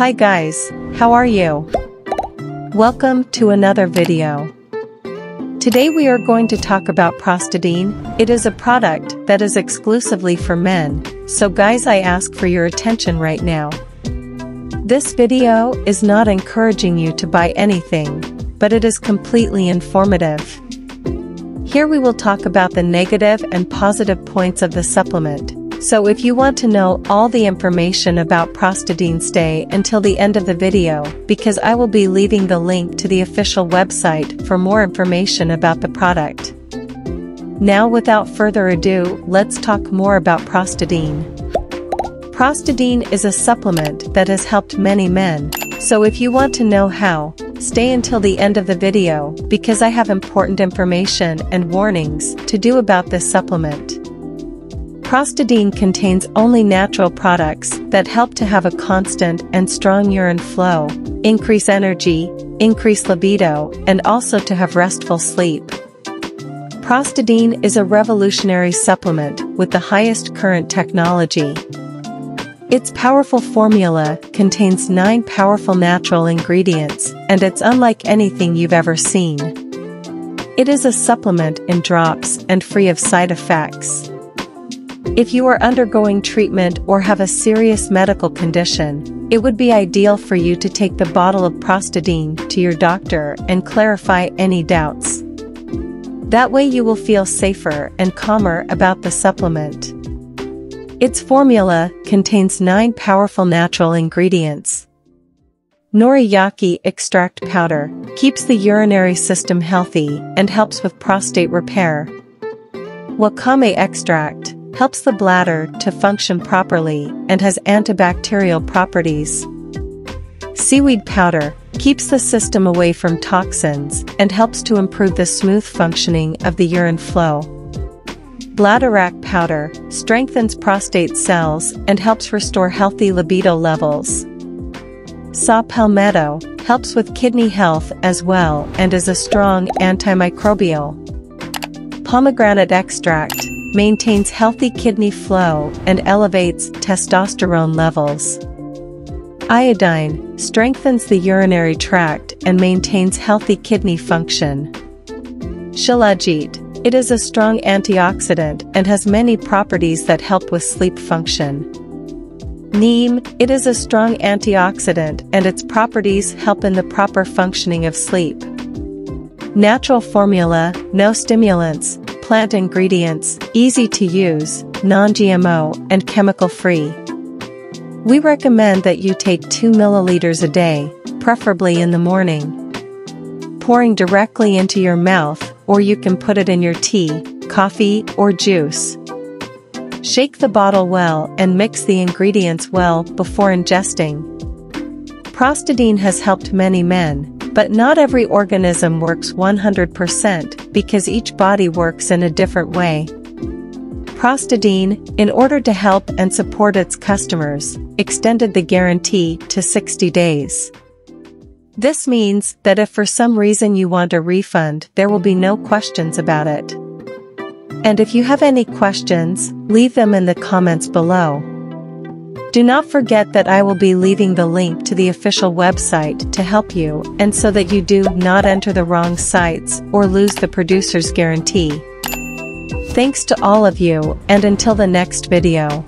Hi guys, how are you? Welcome to another video. Today we are going to talk about Prostadine. It is a product that is exclusively for men, so guys I ask for your attention right now. This video is not encouraging you to buy anything, but it is completely informative. Here we will talk about the negative and positive points of the supplement. So if you want to know all the information about Prostadine, stay until the end of the video, because I will be leaving the link to the official website for more information about the product. Now without further ado, let's talk more about Prostadine. Prostadine is a supplement that has helped many men, so if you want to know how, stay until the end of the video, because I have important information and warnings to do about this supplement. Prostadine contains only natural products that help to have a constant and strong urine flow, increase energy, increase libido, and also to have restful sleep. Prostadine is a revolutionary supplement with the highest current technology. Its powerful formula contains 9 powerful natural ingredients, and it's unlike anything you've ever seen. It is a supplement in drops and free of side effects. If you are undergoing treatment or have a serious medical condition, it would be ideal for you to take the bottle of Prostadine to your doctor and clarify any doubts. That way you will feel safer and calmer about the supplement. Its formula contains 9 powerful natural ingredients. Noriyaki extract powder keeps the urinary system healthy and helps with prostate repair. Wakame extract helps the bladder to function properly and has antibacterial properties. Seaweed powder keeps the system away from toxins and helps to improve the smooth functioning of the urine flow. Bladderwrack powder strengthens prostate cells and helps restore healthy libido levels. Saw palmetto helps with kidney health as well and is a strong antimicrobial. Pomegranate extract maintains healthy kidney flow and elevates testosterone levels. Iodine strengthens the urinary tract and maintains healthy kidney function. Sheelajit. It is a strong antioxidant and has many properties that help with sleep function. Neem. It is a strong antioxidant and its properties help in the proper functioning of sleep. Natural formula, no stimulants, plant ingredients, easy to use, non-GMO, and chemical-free. We recommend that you take 2 milliliters a day, preferably in the morning. Pouring directly into your mouth, or you can put it in your tea, coffee, or juice. Shake the bottle well and mix the ingredients well before ingesting. Prostadine has helped many men, but not every organism works 100% because each body works in a different way. Prostadine, in order to help and support its customers, extended the guarantee to 60 days. This means that if for some reason you want a refund, there will be no questions about it. And if you have any questions, leave them in the comments below. Do not forget that I will be leaving the link to the official website to help you and so that you do not enter the wrong sites or lose the producer's guarantee. Thanks to all of you and until the next video.